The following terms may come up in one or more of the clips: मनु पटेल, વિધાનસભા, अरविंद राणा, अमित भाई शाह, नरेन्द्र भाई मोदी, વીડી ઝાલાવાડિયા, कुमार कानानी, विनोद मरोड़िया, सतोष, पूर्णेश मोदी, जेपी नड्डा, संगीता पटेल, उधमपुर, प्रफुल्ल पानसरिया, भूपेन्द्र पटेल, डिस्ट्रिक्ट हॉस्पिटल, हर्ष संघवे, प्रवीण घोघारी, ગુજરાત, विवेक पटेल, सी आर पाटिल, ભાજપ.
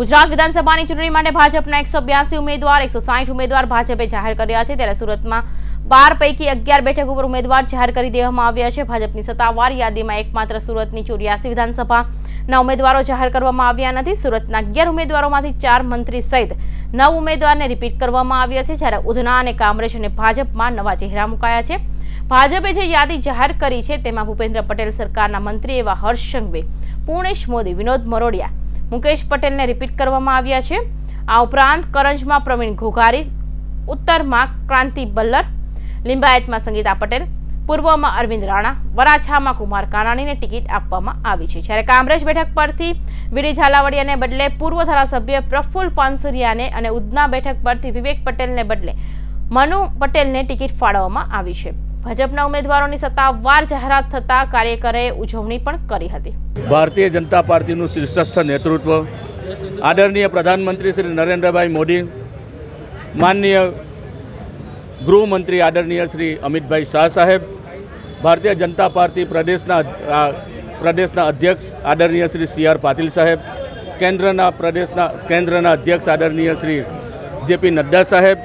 ગુજરાત વિધાનસભાની ચૂંટણી માટે ભાજપના 182 ઉમેદવાર 160 ઉમેદવાર ભાજપે જાહેર કર્યા છે, ત્યારે સુરતમાં 12 पैकी 11 बैठक पर उम्मीदवार जाहिर कर देवामां आव्या छे। भाजपनी सत्तावार यादीमां एकमात्र सूरतनी 84 विधानसभाना उम्मीदवारो जाहिर करवामां आव्या नथी। सूरतना 11 उम्मीदवारोमांथी 4 मंत्री सहित 9 उम्मीदवारने रिपीट करवामां आव्या छे, ज्यारे उधना अने कामरेज अने भाजपमां नवा चेहरा मुकाया छे। भाजपे जे यादी जाहिर करी छे तेमां भूपेन्द्र पटेल सरकारना मंत्री एवा हर्ष संघवे, पूर्णेश मोदी, विनोद मरोड़िया, मुकेश पटेलने रिपीट करवामां आव्या छे। आ उपरांत करंजमां प्रवीण घोघारी, उत्तरमां क्रांति बल्लर, लिंबायत में संगीता पटेल, पूर्व में अरविंद राणा, वराछा में कुमार कानानी ने टिकट आपवामां आवी छे। ज्यारे कामरेज बैठक परथी वीडी झालावाड़िया ने बदले पूर्व धारासभ्य प्रफुल्ल पानसरिया ने अने उधना बैठक परथी विवेक पटेल ने बदले मनु पटेल ने टिकट फाळववामां आवी छे। भाजपना उम्मीदवारोनी सत्तावार जाहेरात थता कार्यकर्ताओए उजवणी पण करी हती। भारतीय जनता पार्टीनुं शीर्षस्थ नेतृत्व आदरणीय प्रधानमंत्री श्री नरेन्द्र भाई मोदी, माननीय गृहमंत्री आदरणीय श्री अमित भाई शाह साहेब, भारतीय जनता पार्टी प्रदेशना अध्यक्ष आदरणीय श्री सी आर पाटिल साहेब, केंद्रना अध्यक्ष आदरणीय श्री जेपी नड्डा साहेब,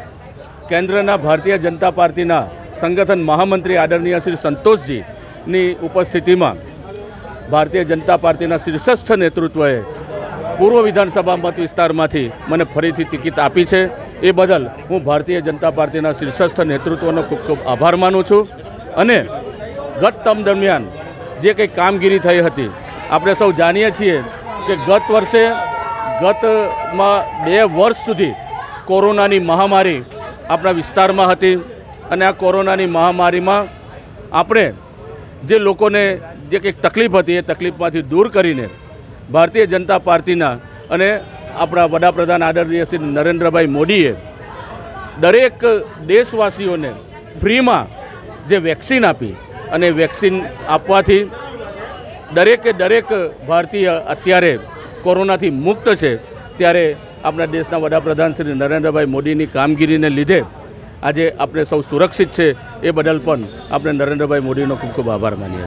केंद्रना भारतीय जनता पार्टीना संगठन महामंत्री आदरणीय श्री सतोष जी नी उपस्थिति में भारतीय जनता पार्टीना शीर्षस्थ नेतृत्वए पूर्व विधानसभा मत विस्तारमांथी मने फरीथी टिकिट आपी छे। ए बदल हूँ भारतीय जनता पार्टी शीर्षस्थ नेतृत्व खूब खूब आभार मानु छूँ। अने गत टर्म दरमियान जे कई कामगीरी थई हती आपणे सौ जाणीए छीए कि गत में 2 वर्ष सुधी कोरोनानी महामारी आपणा विस्तारमां हती अने आ कोरोनानी महामारीमां आपणे जे लोकोने जे कई तकलीफ हती ए तकलीफमांथी दूर करीने भारतीय जनता पार्टीना अने अपना वडाप्रधान आदरणीय श्री नरेन्द्र भाई मोदीए दरेक देशवासीओने फ्री में जे वेक्सीन आपी अने वेक्सीन आपवाथी दरेके दरेक भारतीय अत्यारे कोरोनाथी मुक्त छे। त्यारे अपना देशना वडाप्रधान श्री नरेन्द्र भाई मोदीनी कामगीरीने लीधे आजे आपणे सौ सुरक्षित छे, ए बदल पण आपणे नरेन्द्र भाई मोदीनो खूब खूब आभार मानीए।